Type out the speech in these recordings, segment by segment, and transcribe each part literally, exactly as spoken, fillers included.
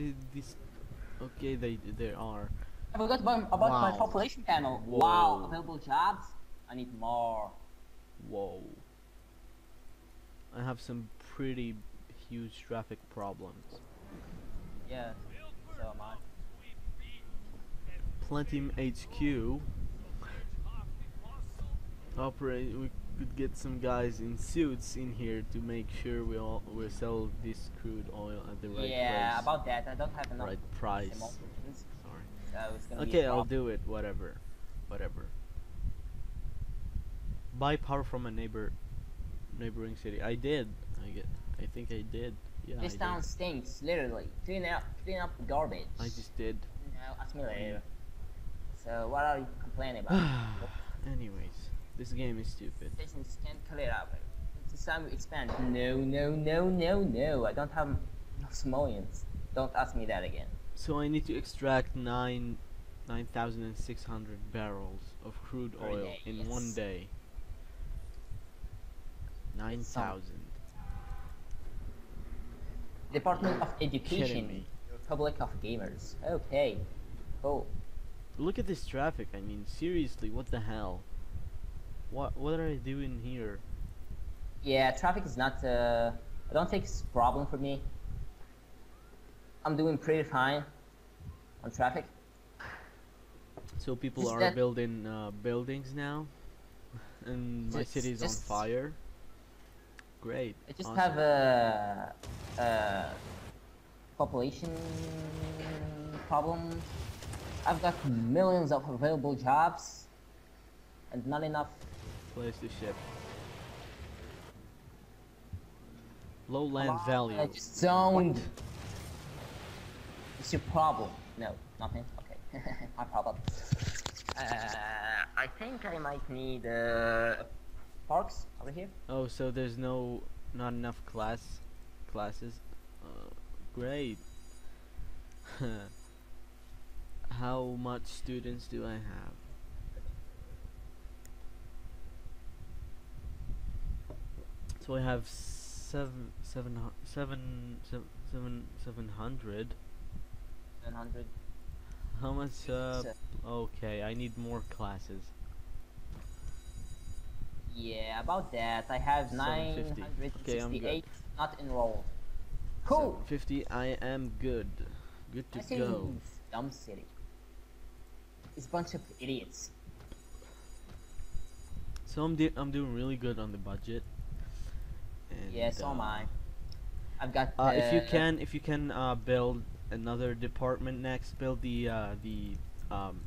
the, this. Okay, they there are. I forgot about, about wow. my population panel. Whoa. Wow, available jobs. I need more. Whoa. I have some pretty huge traffic problems. Yeah. So am I. Platinum H Q. Operate. We could get some guys in suits in here to make sure we all we sell this crude oil at the right price. Yeah, place. About that. I don't have enough. Right price. Sorry. So okay, I'll do it. Whatever, whatever. Buy power from a neighbor, neighboring city. I did. I get. I think I did. Yeah. This I town did. Stinks. Literally, clean up, clean up the garbage. I just did. No, ask me later. So what are you complaining about? Anyways, this game is stupid. Stations can't clear up. It's time to expand. No, no, no, no, no. I don't have enough simoleons. Don't ask me that again. So I need to extract nine, nine thousand and six hundred barrels of crude oil per day, in yes. one day. Nine thousand. Department of Education. Republic of Gamers. Okay. Cool. Look at this traffic. I mean, seriously, what the hell? What What are I doing here? Yeah, traffic is not. Uh, I don't think it's a problem for me. I'm doing pretty fine on traffic. So people is are building uh, buildings now, and my city is on fire. Great. I just awesome. have a, a population problem. I've got millions of available jobs and not enough. Place the ship. Low land oh, value. I just zoned. What? It's your problem. No, nothing. Okay, my problem. Uh, I think I might need uh, parks over here. Oh, so there's no, not enough class, classes. Uh, great. How much students do I have? So I have seven, seven, seven, seven, seven, seven hundred. Seven hundred. How much? Uh, okay, I need more classes. Yeah, about that. I have nine hundred sixty-eight not enrolled. Cool. Fifty. I am good. Good to go. Dumb city. It's a bunch of idiots. So I'm, do I'm doing really good on the budget. And yeah, so uh, am I. I've got. Uh, if you can, if you can uh, build another department next, build the uh, the um,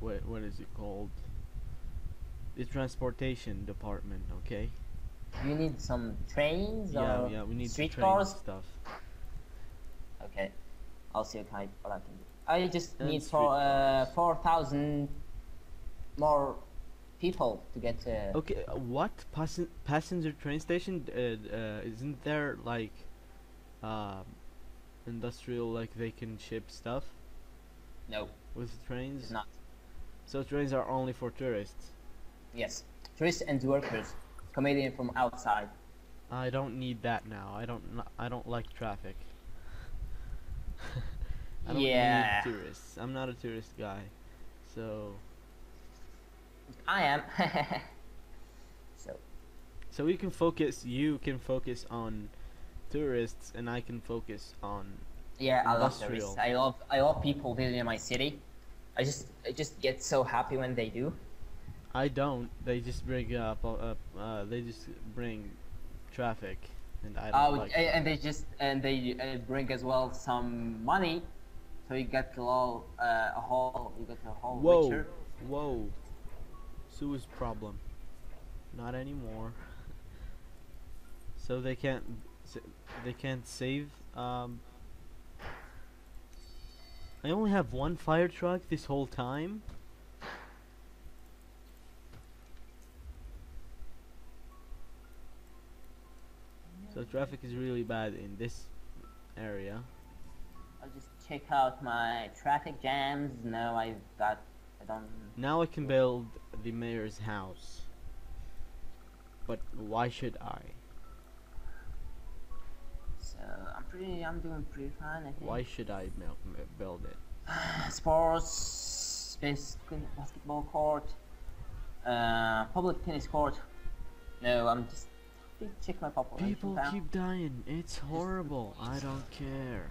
what what is it called? The transportation department. Okay. You need some trains. Yeah, or yeah, we need streetcars stuff. Okay, I'll see what I can do. I just and need for uh, four thousand more people to get. Uh, okay, uh, what Pas passenger train station? Uh, uh, isn't there like uh, industrial, like they can ship stuff? No. With trains? It's not. So trains are only for tourists. Yes, tourists and workers coming in from outside. I don't need that now. I don't. I don't like traffic. I don't yeah. need tourists. I'm not a tourist guy, so. I am. so. So we can focus. You can focus on tourists, and I can focus on. Yeah, industrial. I love tourists. I love. I love people visiting my city. I just. I just get so happy when they do. I don't. They just bring up. Uh, uh, they just bring traffic, and I. Don't oh, like and they just and they uh, bring as well some money. So you got the whole, uh, a whole, you got the whole whoa. picture. Whoa, sewage problem. Not anymore. So they can't, they can't save. Um, I only have one fire truck this whole time. So traffic is really bad in this area. I'll just check out my traffic jams. No, I've got. I don't. Now I can build the mayor's house. But why should I? So Uh, I'm pretty. I'm doing pretty fine, I think. Why should I build it? Sports space, basketball court, uh, public tennis court. No, I'm just check my population. People keep dying. It's horrible. I don't care.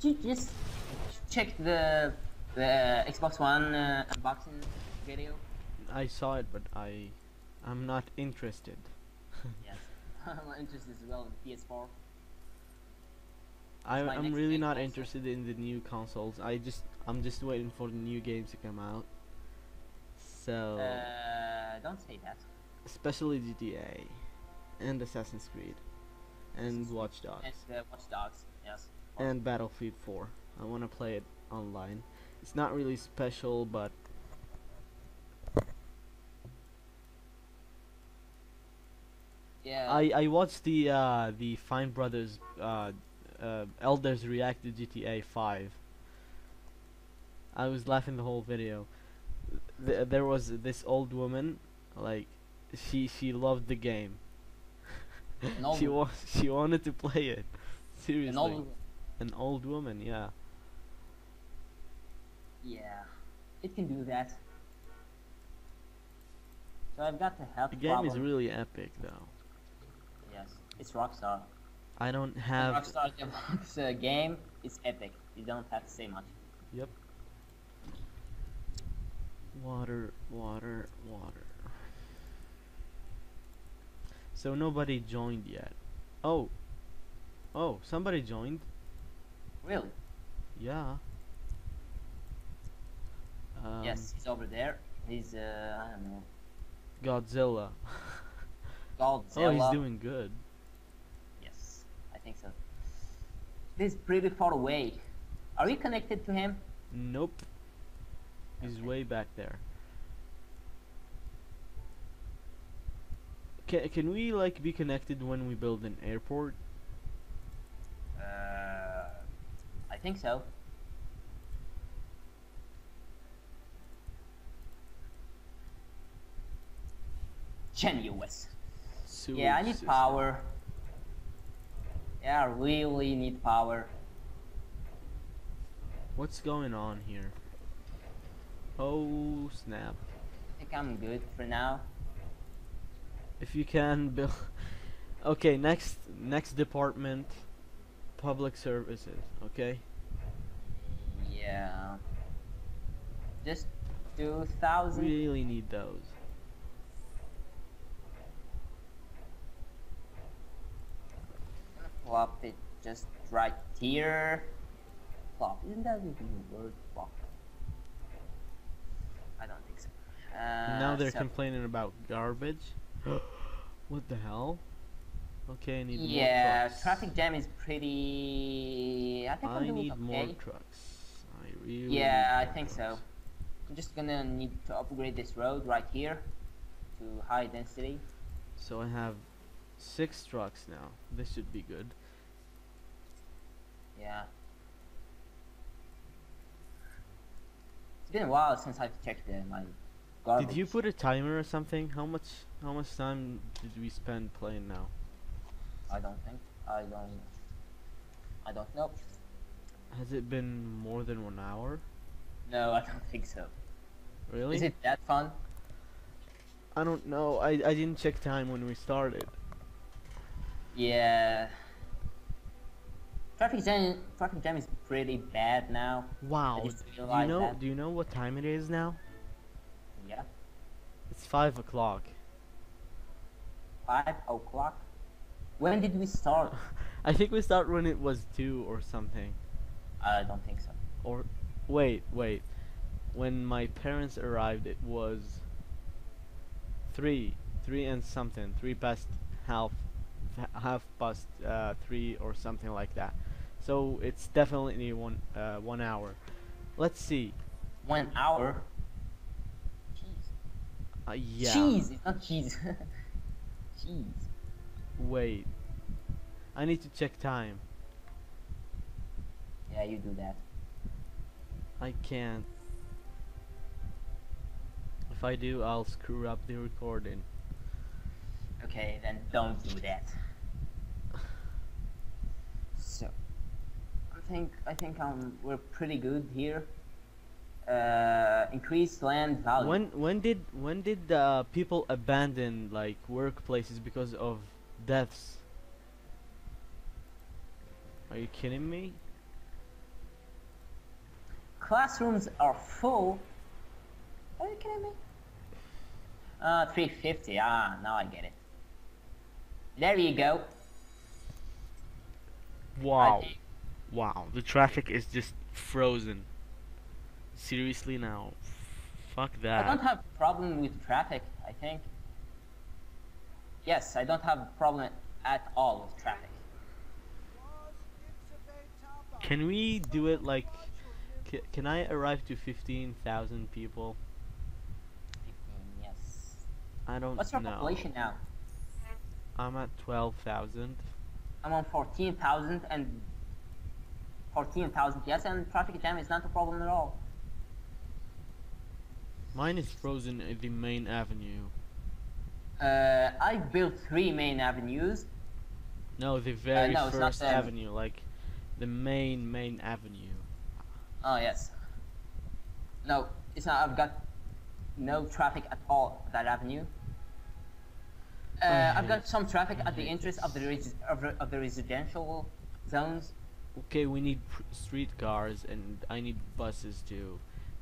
Did you just check the the Xbox One uh, unboxing video? I saw it, but I I'm not interested. Yes, I'm not interested as well in P S four. I, I'm really not also. interested in the new consoles. I just I'm just waiting for the new games to come out. So uh, don't say that. Especially G T A and Assassin's Creed and Watch Dogs. And uh, Watch Dogs, yes. And Battlefield four. I want to play it online. It's not really special, but yeah. I I watched the uh, the Fine Brothers uh, uh, elders react to G T A five. I was laughing the whole video. Th there was this old woman, like she she loved the game. No. She wa she wanted to play it. Seriously. An old woman, yeah. Yeah, it can do that. So I've got the health problem. The game problem. is really epic, though. Yes, it's Rockstar. I don't have. Rockstar develops a game. It's epic. You don't have to say much. Yep. Water, water, water. So nobody joined yet. Oh, oh, somebody joined. Really? Yeah. Um, yes, he's over there. He's, uh, I don't know. Godzilla. Godzilla. Oh, he's doing good. Yes, I think so. He's pretty far away. Are we connected to him? Nope. He's okay. Way back there. Can, can we, like, be connected when we build an airport? Uh... I think so. Genius. Sewage yeah, I need system. power. Yeah, I really need power. What's going on here? Oh snap! I think I'm good for now. If you can build. Okay, next next department, public services. Okay. Yeah. Just two thousand. Really need those. Plop it just right here. Plop. Isn't that even a word? Plop. I don't think so. Uh, now they're so complaining about garbage. What the hell? Okay, I need yeah, more trucks. Yeah, traffic jam is pretty. I think I I'm need okay. more trucks. I really yeah, I think so. I'm just gonna need to upgrade this road right here to high density. So I have six trucks now. This should be good. Yeah. It's been a while since I've checked uh, my garbage. Did you put a timer or something? How much? How much time did we spend playing now? I don't think. I don't. I don't know. Has it been more than one hour? No, I don't think so. Really? Is it that fun? I don't know. I, I didn't check time when we started. Yeah. Traffic jam, traffic jam is pretty bad now. Wow. Do you know? That. Do you know what time it is now? Yeah. It's five o'clock. Five o'clock. When did we start? I think we started when it was two or something. I don't think so. Or, wait, wait. When my parents arrived, it was three, three and something, three past half, half past uh, three or something like that. So it's definitely one, uh, one hour. Let's see. One hour. Cheese. Uh, yeah. Cheese. It's not cheese. Cheese. Wait. I need to check time. Yeah, you do that. I can't. If I do, I'll screw up the recording. Okay, then don't do that. So, I think I think um we're pretty good here. Uh, increased land value. When when did when did uh, people abandon like workplaces because of deaths? Are you kidding me? Classrooms are full. Are you kidding me? Uh, three fifty. Ah, now I get it. There you go. Wow, wow. The traffic is just frozen. Seriously now, fuck that. I don't have a problem with traffic, I think. Yes, I don't have a problem at all with traffic. Can we do it like... C can I arrive to fifteen thousand people? fifteen, yes. I don't know. What's your population now? I'm at twelve thousand. I'm on fourteen thousand and... fourteen thousand, yes, and traffic jam is not a problem at all. Mine is frozen at the main avenue. Uh, I built three main avenues. No, the very uh, no, first the avenue, like the main main avenue. Oh yes. No, it's not. I've got no traffic at all that avenue. Uh, okay. I've got some traffic okay. at the entrance of the res of, re of the residential zones. Okay, we need pr streetcars and I need buses too.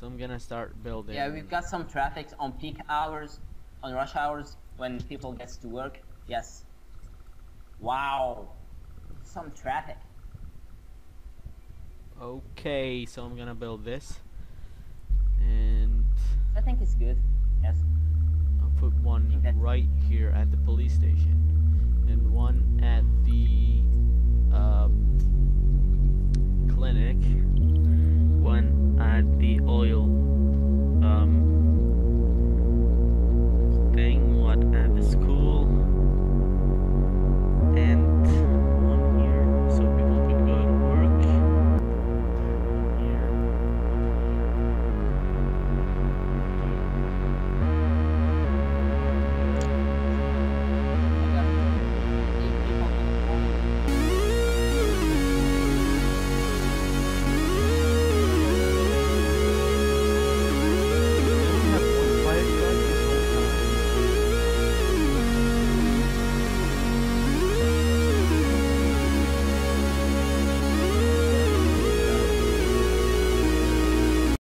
So I'm gonna start building. Yeah, we've got some traffic on peak hours, on rush hours, when people gets to work. Yes. Wow. Some traffic. Okay, so I'm gonna build this. And... I think it's good. Yes. I'll put one right here at the police station. And one at the...